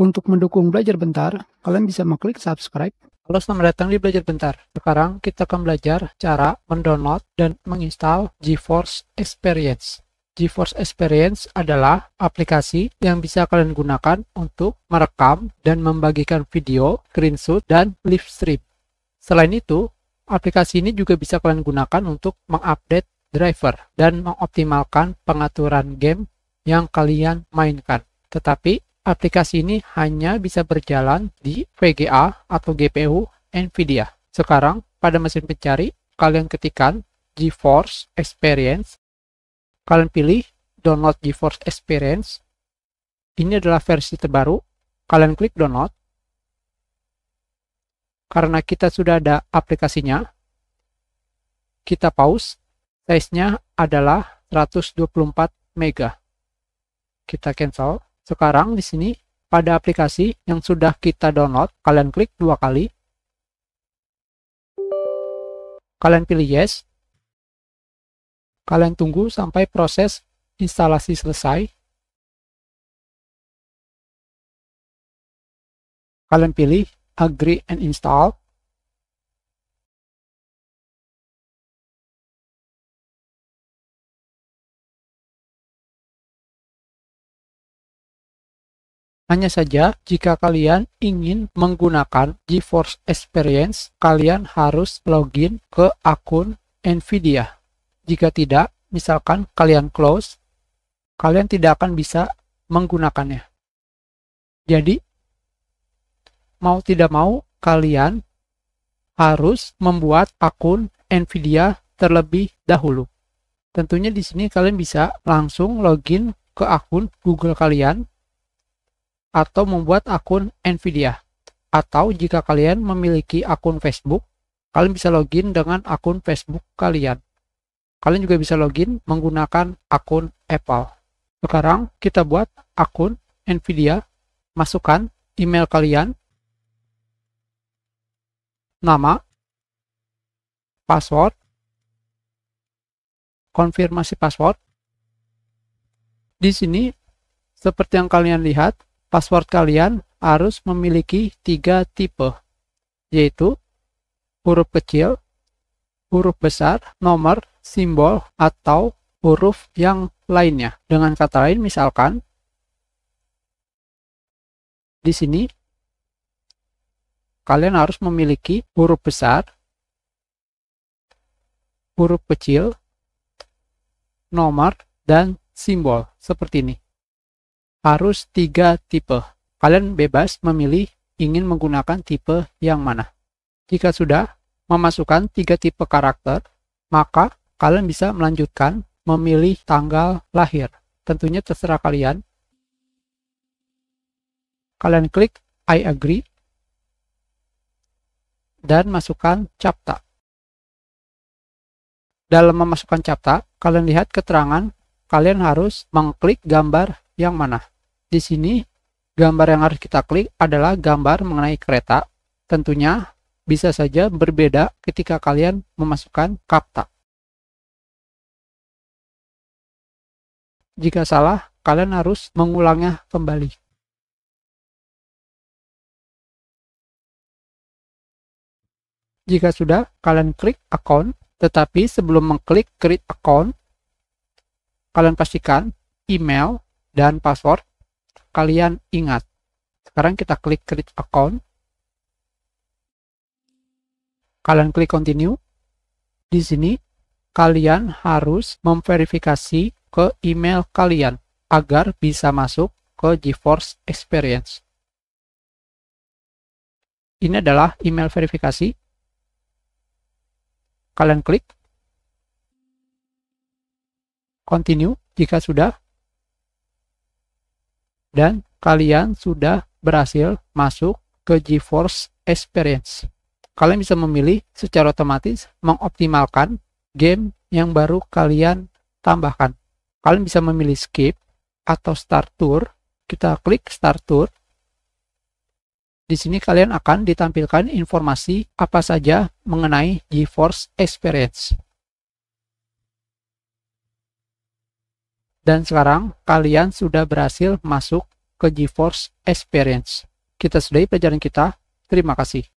Untuk mendukung belajar bentar, kalian bisa mengklik subscribe. Halo, selamat datang di Belajar Bentar. Sekarang kita akan belajar cara mendownload dan menginstal GeForce Experience. GeForce Experience adalah aplikasi yang bisa kalian gunakan untuk merekam dan membagikan video, screenshot, dan live stream. Selain itu, aplikasi ini juga bisa kalian gunakan untuk mengupdate driver dan mengoptimalkan pengaturan game yang kalian mainkan. Tetapi, aplikasi ini hanya bisa berjalan di VGA atau GPU Nvidia. Sekarang, pada mesin pencari, kalian ketikkan GeForce Experience. Kalian pilih Download GeForce Experience. Ini adalah versi terbaru. Kalian klik Download. Karena kita sudah ada aplikasinya, kita pause. Size-nya adalah 124 MB. Kita cancel. Sekarang di sini pada aplikasi yang sudah kita download, kalian klik 2 kali. Kalian pilih yes. Kalian tunggu sampai proses instalasi selesai. Kalian pilih agree and install. Hanya saja, jika kalian ingin menggunakan GeForce Experience, kalian harus login ke akun Nvidia. Jika tidak, misalkan kalian close, kalian tidak akan bisa menggunakannya. Jadi, mau tidak mau, kalian harus membuat akun Nvidia terlebih dahulu. Tentunya di sini kalian bisa langsung login ke akun Google kalian, atau membuat akun Nvidia, atau jika kalian memiliki akun Facebook, kalian bisa login dengan akun Facebook kalian. Kalian juga bisa login menggunakan akun Apple. Sekarang kita buat akun Nvidia, masukkan email kalian, nama, password, konfirmasi password. Di sini seperti yang kalian lihat, password kalian harus memiliki 3 tipe, yaitu huruf kecil, huruf besar, nomor, simbol, atau huruf yang lainnya. Dengan kata lain, misalkan di sini kalian harus memiliki huruf besar, huruf kecil, nomor, dan simbol seperti ini. Harus 3 tipe. Kalian bebas memilih ingin menggunakan tipe yang mana. Jika sudah memasukkan 3 tipe karakter, maka kalian bisa melanjutkan memilih tanggal lahir. Tentunya terserah kalian. Kalian klik I agree dan masukkan CAPTCHA. Dalam memasukkan CAPTCHA, kalian lihat keterangan kalian harus mengklik gambar yang mana. Di sini gambar yang harus kita klik adalah gambar mengenai kereta. Tentunya bisa saja berbeda ketika kalian memasukkan CAPTCHA. Jika salah, kalian harus mengulangnya kembali. Jika sudah, kalian klik account. Tetapi sebelum mengklik create account, kalian pastikan email dan password kalian ingat. Sekarang kita klik create account. Kalian klik continue. Di sini kalian harus memverifikasi ke email kalian agar bisa masuk ke GeForce Experience. Ini adalah email verifikasi. Kalian klik continue jika sudah. Dan kalian sudah berhasil masuk ke GeForce Experience. Kalian bisa memilih secara otomatis mengoptimalkan game yang baru kalian tambahkan. Kalian bisa memilih skip atau start tour. Kita klik start tour. Di sini kalian akan ditampilkan informasi apa saja mengenai GeForce Experience. Dan sekarang kalian sudah berhasil masuk ke GeForce Experience. Kita sudahi pelajaran kita. Terima kasih.